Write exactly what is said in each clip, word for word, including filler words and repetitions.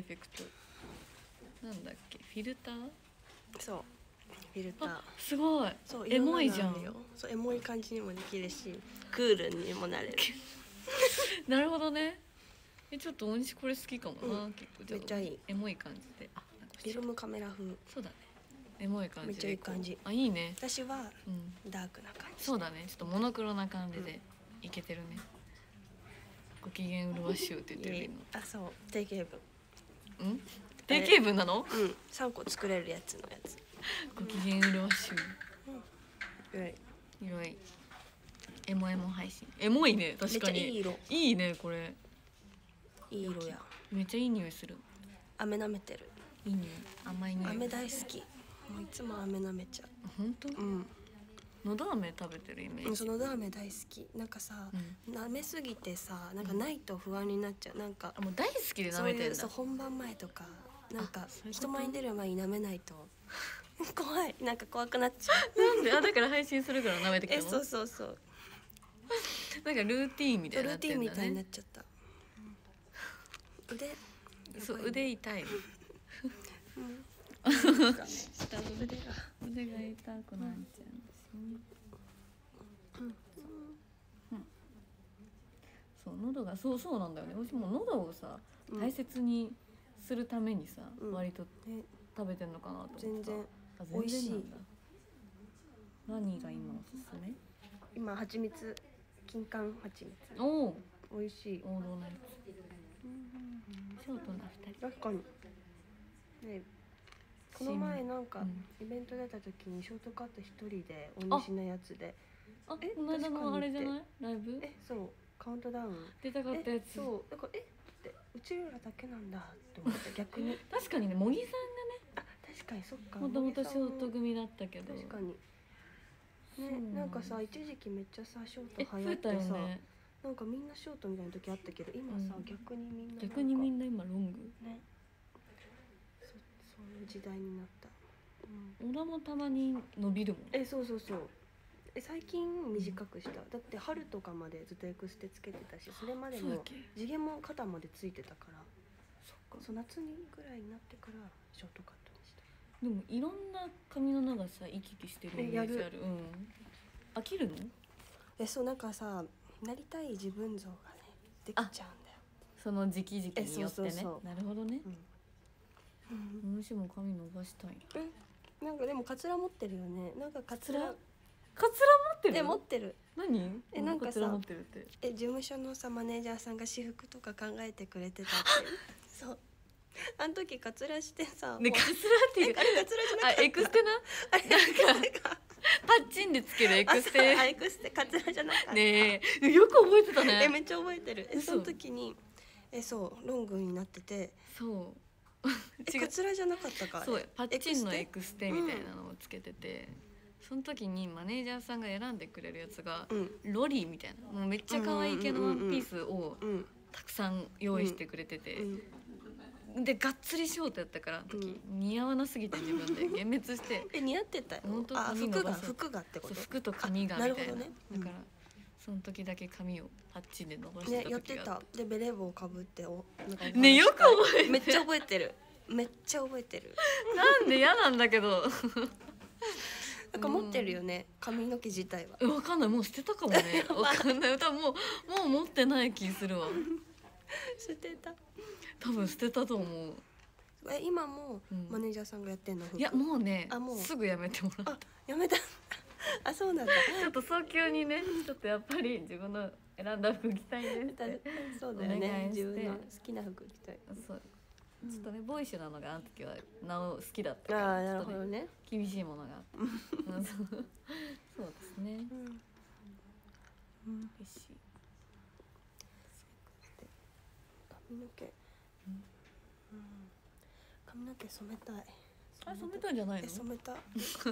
エフェクトなんだっけ、フィルター。そうフィルターすごい。そうエモいじゃん。そうエモい感じにもできるしクールにもなれるなるほどね。えちょっと大西これ好きかもな、うん、結構めっちゃいいエモい感じで、あフィルムカメラ風。そうだねエモい感じめっちゃいい感じ。あいいね。私は、うん、ダークな感じ。そうだねちょっとモノクロな感じでいけてるね、うん、ご機嫌うるわしゅうって言ってるのあそう定型文ん定型文なの。うんさんこ作れるやつのやつご機嫌うるわしゅう、うん、よいよいエモエモ配信。エモいね確かに。めっちゃいい色。いいねこれいい色や。めっちゃいい匂いする。飴舐めてる。いい匂い甘い匂い。飴大好き。もういつも飴舐めちゃう。本当？うん。のど飴食べてるイメージ。そのど飴大好き。なんかさ、うん、舐めすぎてさ、なんかないと不安になっちゃう。なんかもう大好きで舐めてるんだ。そういう本番前とか、なんか人前に出る前に舐めないと怖い。なんか怖くなっちゃう。なんで？あだから配信するから舐めてきたの。えそうそうそう。なんかルーティーンみたいになってんだね。ルーティーンみたいになっちゃった。腕そう腕痛い。下腕が腕が痛くなっちゃうんですね。そう喉がそうそうなんだよね。私も喉をさ大切にするためにさ、うん、割と食べてんのかなと思って。全然美味しい。何が今おすすめ？今蜂蜜金柑蜂蜜。おお美味しい。王道のやつ。ショートなふたり確かに、ね、この前なんかイベント出た時にショートカットひとりで大西のやつで、あえこの間のあれじゃないライブ、えそうカウントダウン出たかったやつ。そうだからえってうちらだけなんだって思った逆に確かにね茂木さんがね、あ確かにそっかもともとショート組だったけど確かにね、なんかさ一時期めっちゃさショート流行ってさなんかみんなショートみたいな時あったけど今さ、うん、逆にみんな逆にみんな今ロングね、そそういう時代になった、うん、俺もたまに伸びるもん。えそうそうそうえ最近短くした、うん、だって春とかまでずっとエクステつけてたしそれまでも地毛も肩までついてたから、そっかそう夏にぐらいになってからショートカットにした。でもいろんな髪の長さ行き来してるイメージある。うん飽きるの。えそうなんかさなりたい自分像がねできちゃうんだよその時期時期によってね。なるほどね。むしろ髪伸ばしたいな。なんかでもカツラ持ってるよね。なんかカツラカツラ持ってるで持ってる何えなんかさえ事務所のさマネージャーさんが私服とか考えてくれてたってそうあの時カツラしてさねカツラっていうあれカツラじゃなかったあエクステなあれなんかパッチンでつけるエクステエクステカツラじゃなかったねえよく覚えてたねえめっちゃ覚えてる。えその時にえそうロングになっててそうえカツラじゃなかったかそうパッチンのエクステみたいなのをつけてて、うん、その時にマネージャーさんが選んでくれるやつが、うん、ロリーみたいなもうめっちゃ可愛い系のワンピースをたくさん用意してくれてて、うんうん、でがっつりショートやったから時、うん、似合わなすぎて自分で幻滅してえ似合ってたよ。あ服が服がってこと服と髪がみたいな、なるほどね、うん、だからその時だけ髪をパッチンで伸ばしてた時があって、ね、やってたでベレー帽をかぶっておねよく覚えてるめっちゃ覚えてるめっちゃ覚えてるなんで嫌なんだけどなんか持ってるよね髪の毛自体は。分かんないもう捨てたかもね分かんない多分もうもう持ってない気するわ捨てた多分捨てたと思う。え今もマネージャーさんがやってんの。いやもうねすぐやめてもらった。やめたあそうなんだちょっと早急にねちょっとやっぱり自分の選んだ服着たいねってそうだよね自分の好きな服着たい。そうちょっとねボーイッシュなのがあの時はなお好きだったからちょっとね厳しいものがあったそうですね嬉しい。髪の毛髪の毛染めたい。あ染めたんじゃないの。染めた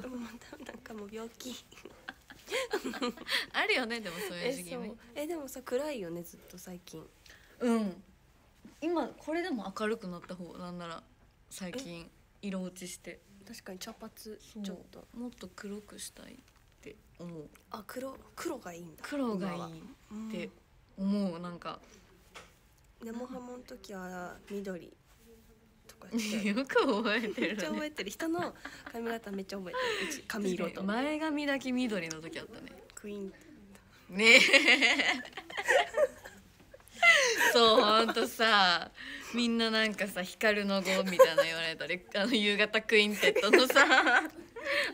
でもまたなんかもう病気あるよねでもそういう時期ね。えでもさ暗いよねずっと最近。うん今これでも明るくなった方なんなら最近色落ちして確かに茶髪ちょっともっと黒くしたいって思う。あ黒黒がいいんだ。黒がいいって思う。なんか根も葉もの時は緑かしてよく覚えてる、ね、めっちゃ覚えてる。人の髪型めっちゃ覚えてる。髪色と前髪だけ緑の時あったね。クイーンねえそうほんとさ、みんななんかさ光の碁みたいな言われたり、あの夕方クインテットのさ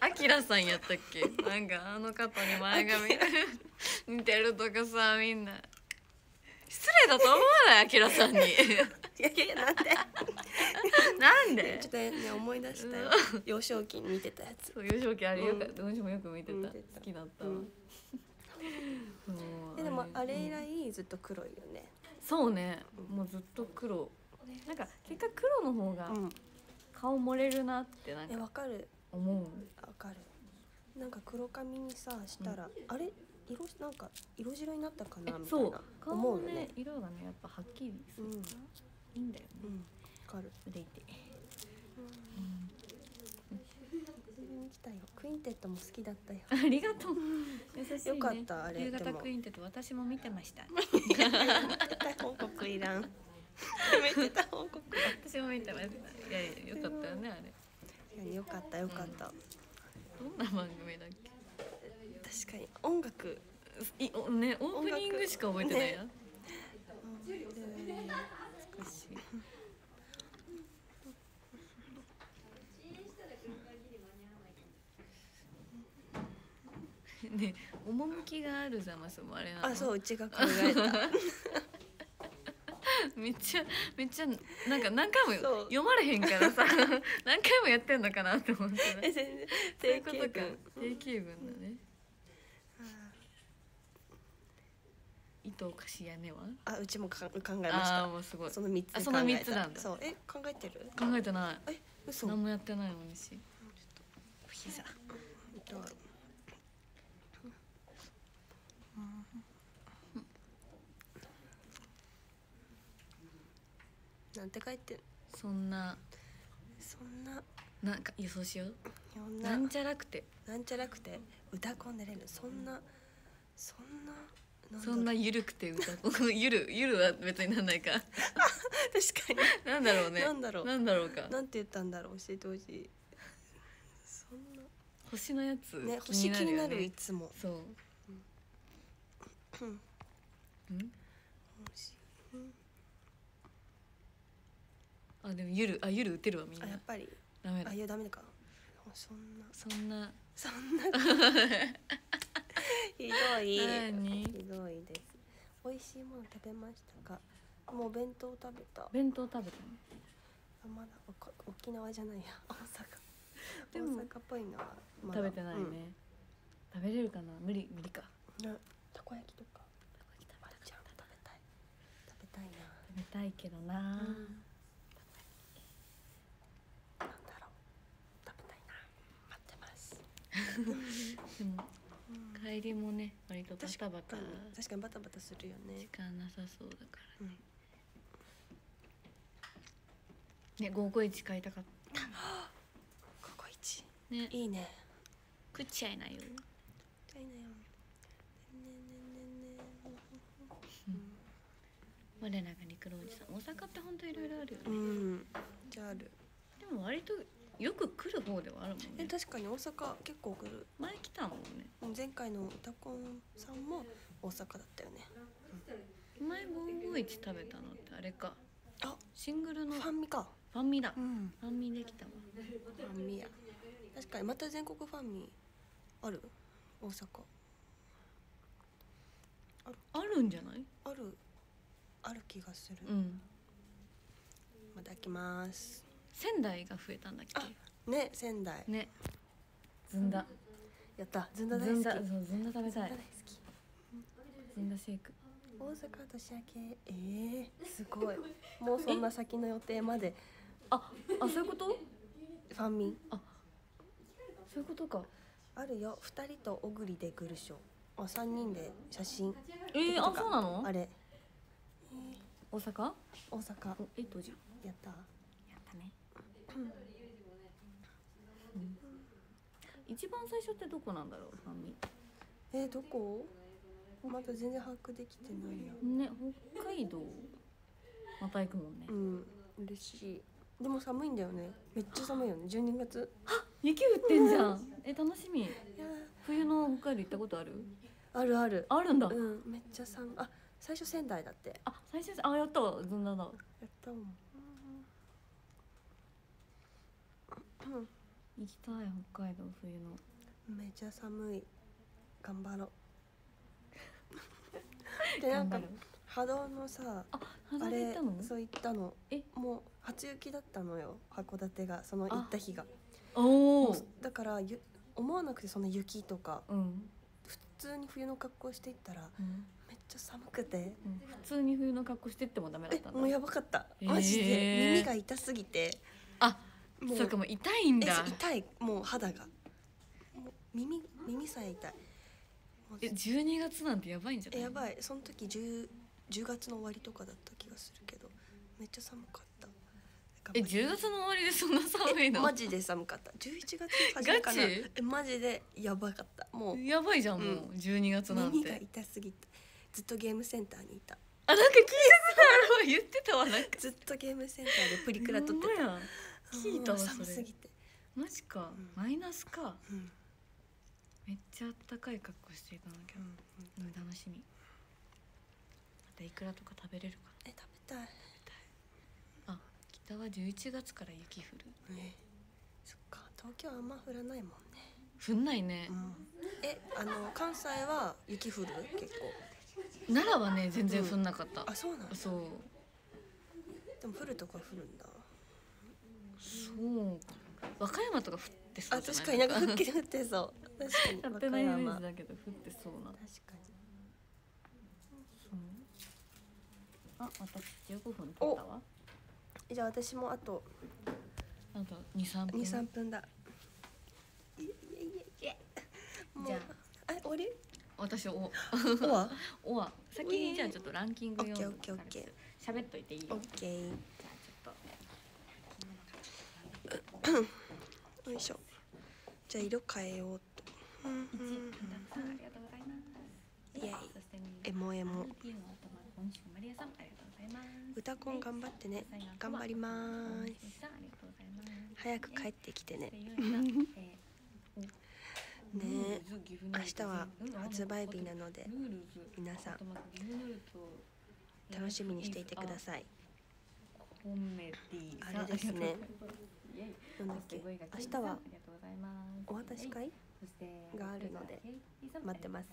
あきらさんやったっけ、なんかあの方に前髪似てるとかさ、みんな失礼だと思わない、あきらさんに。いやいやなんでなんでちょっとね思い出したよ、幼少期に見てたやつ。そう幼少期あれよかった、私もよく見てた、好きだったわ。でもあれ以来ずっと黒いよね。そうね、もうずっと黒。なんか結果黒の方が顔盛れるなってなんかわかる思う。わかる。なんか黒髪にさしたらあれ色なんか色白になったかなみたいな思うよね。色がねやっぱはっきりするからいいんだよね。わかる。腕いて。来たよ。クインテットも好きだったよ。ありがとう。優しいね。よかったあれ。夕方クインテット私も見てました。見てた報告いらん。見てた報告。私も見てました。いやいやよかったよねあれ。いやよかったよかった。どんな番組だっけ。確かに音楽いおねオープニングしか覚えてないや。懐かしい。ね、趣があるざますもあれなの。あ、そう、うちが考えた。めっちゃ、めっちゃ、なんか何回も読まれへんからさ、何回もやってんのかなと思って。え、全然。そういうことか。定型文だね。糸を貸し屋根は。あ、うちも考えました。あ、もうすごい。その三つ。その三つなんだ。そう、え、考えてる。考えてない。え、嘘。何もやってないのにし。ちょっと。膝。なんて書いてる。そんなそんななんか予想しよう。なんちゃらくてなんちゃらくて歌こんでれる。そんなそんなそんなゆるくて歌こんゆるゆるは別になんないか。確かに。なんだろうね。なんだろうなんだろうか。なんて言ったんだろう教えてほしい。そんな星のやつね、星気になるいつも。そう。うん。あ、でもゆる、あ、ゆる打てるわ、みんな。やっぱり。ダメだ。あ、いや、ダメだか。そんな。そんな。そんな。ひどい。ひどいです。美味しいもの食べましたか。もう弁当食べた。弁当食べたね。あ、まだ、沖縄じゃないや、大阪。大阪っぽいな。食べてないね。食べれるかな、無理、無理か。たこ焼きとか。たこ焼き食べたい。食べたい。食べたいな。食べたいけどな。でも帰りもね割とバタバタ、確かにバタバタするよね。時間なさそうだからね。ね、ごーごーいち買いたかった。ごーごーいちね、いいね。食っちゃいなよ、食っちゃいなよ。我らが陸老おじさん、大阪って本当いろいろあるよね。うん、じゃある。でも割とよく来る方ではあるもんね。確かに大阪結構来る。前来たもんね。前回の歌コンさんも大阪だったよね。うん、前ごーごーいち食べたのってあれか。あ、シングルのファンミか。ファンミだ。うん、ファンミできたわ。ファンミや。確かにまた全国ファンミある？大阪。ある？あるんじゃない？ある。ある気がする。うん。また来ます。仙台が増えたんだっけね。仙台ね、ずんだやった。ずんだ大好き。ずんだ食べたい。ずんだシェイク。大阪年明け。ええ、すごい。もうそんな先の予定まで。ああ、そういうこと。ファンミン。あ、そういうことか。あるよ、ふたりと小栗でグルショー。あ、さんにんで写真。ええ、あ、そうなの。あれ大阪。大阪えっとじゃん。やったやったね。一番最初ってどこなんだろう、ファンミ。え、どこ？まだ全然把握できてないよね。北海道また行くもんね。うん、嬉しい。でも寒いんだよね。めっちゃ寒いよね。じゅうにがつ。あ、雪降ってんじゃん。え、楽しみ。冬の北海道行ったことある？あるある。あるんだ。うん、めっちゃ寒。あ、最初仙台だって。あ、最初あ、やったわ。ずんだな。やったもん。行きたい北海道冬の。めちゃ寒い。頑張ろう。でなんか波動のさ、あ、波動で行ったの？そう行ったの。え、もう初雪だったのよ、函館が、その行った日が。おお。だからゆ思わなくて、その雪とか、うん、普通に冬の格好していったら、うん、めっちゃ寒くて、うん、普通に冬の格好してってもダメだったんだ。え、もうやばかった。マジで、えー、耳が痛すぎて。あ、もうそうか、もう痛いんだ。え、痛い、もう肌が。もう耳耳さえ痛い。え、じゅうにがつなんてやばいんじゃない？やばい。その時10、じゅうがつの終わりとかだった気がするけど、めっちゃ寒かった。え、じゅうがつの終わりでそんな寒いの？マジで寒かった。じゅういちがつの初めかな。え、マジでやばかった。もうやばいじゃん、もうじゅうにがつなんて。耳が痛すぎて、ずっとゲームセンターにいた。あ、なんか聞いてた。言ってたわ、なんか。ずっとゲームセンターでプリクラ撮ってた。聞いたわそれ。寒すぎて。マジか。マイナスか。うん。めっちゃ暖かい格好していたんだけど、うんうん、楽しみ。またイクラとか食べれるかな。え、食べたい。食べたい。あ、北はじゅういちがつから雪降る。え、そっか。東京はあんま降らないもんね。降んないね。うん、え、あの関西は雪降る？結構。奈良はね全然降んなかった。うん、あ、そうなんだ。そう。でも降るとこは降るんだ。そうか。和歌山とか降ってそうじゃない？あ、確かになんか降って降ってそう。やってないイメージだけど降ってそうな。確かに。そう。あ、私じゅうごふん経ったわ。じゃあ私もあとあとに、さんぷん。に、さんぷんだ。いえいえいえ。じゃあ、あ、終わり？私お。おわ。おわ。先にじゃあちょっとランキング読んでから喋っといていい？オッケー。じゃあちょっと。よいしょ。じゃあ色変えようと。エモエモ。歌コン頑張ってね。頑張ります。早く帰ってきてね。ね、明日は発売日なので皆さん楽しみにしていてください。あれですね。なんだっけ、明日はお渡し会があるので待ってます。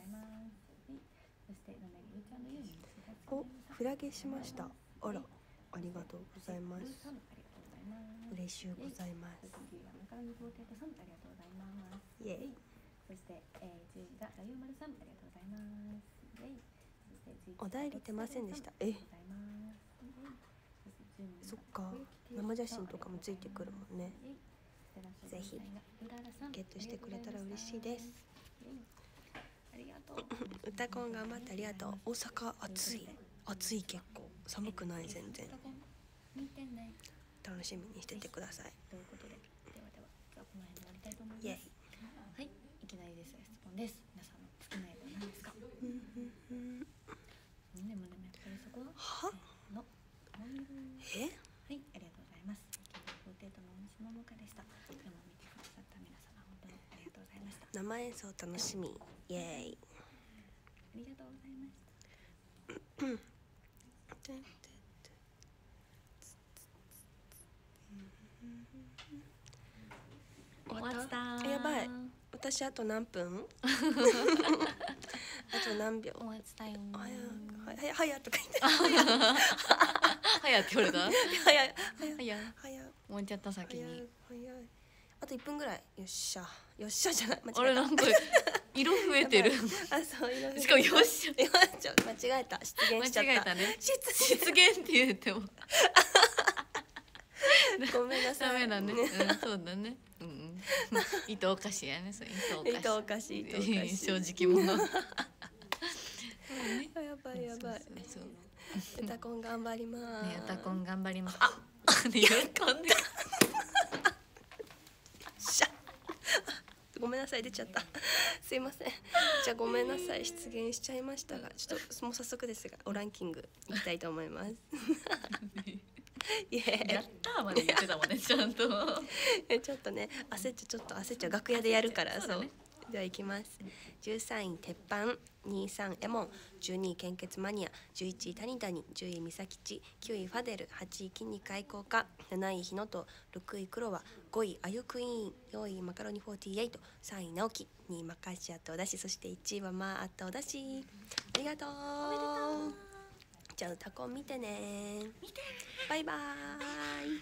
お、フラゲしました。あら、ありがとうございます。嬉しゅうございます。イエイ。お代理出ませんでした。え。そっか、生写真とかもついてくるもんね。ぜひゲットしてくれたら嬉しいです。歌コン頑張ってありがとう。大阪暑い暑い、結構寒くない？全然。楽しみにしててください。イエイ。はい、いきなりですが質問です。皆さんの好きな色は何ですか？は？え？はい、ありがとうございます。ローテートの大西桃香でした。今日も見てくださった皆様、本当にありがとうございました。生演奏楽しみ。イエイ。ありがとうございました。終わった。やばい。私あと何分？あと何秒？終わったよ。早早とか言って。早って言われた？早い早い早い。終わっちゃった先に。早い早い。あといっぷんぐらい。よっしゃよっしゃじゃない。間違えた。あれなんか色増えてる。あ、そう色増えてる。しかもよっしゃよっしゃ間違えた。失言しちゃった。間違えたね。失言って言っても。ごめんなさい。ダメだね。そうだね。うん。糸おかしやね。そう糸おかし。糸おかし。正直者。やばいやばい。うたこん頑張ります。うたこん頑張ります。あ、ね、やったね。しゃ、ごめんなさい出ちゃった。すいません。じゃあごめんなさい失言しちゃいましたが、ちょっともう早速ですがおランキングいきたいと思います。やったーまで言ってたもんねちゃんとちょっとね焦っちゃちょっと焦っちゃう楽屋でやるから。そうでは行きます。じゅうさんい鉄板、にじゅうさんエモン、じゅうにい献血マニア、じゅういちいタニタニ、じゅうい美咲ち、きゅういファデル、はちい筋肉愛好家、なないひのと、ろくいクロワ、ごいあゆクイーン、よんいマカロニフォーティーエイト、さんい直樹、にいマカシアットおだし、そしていちいはマーアットおだし。ありがとう。おめでとう。じゃあ歌コン見てね。見て。バイバーイ。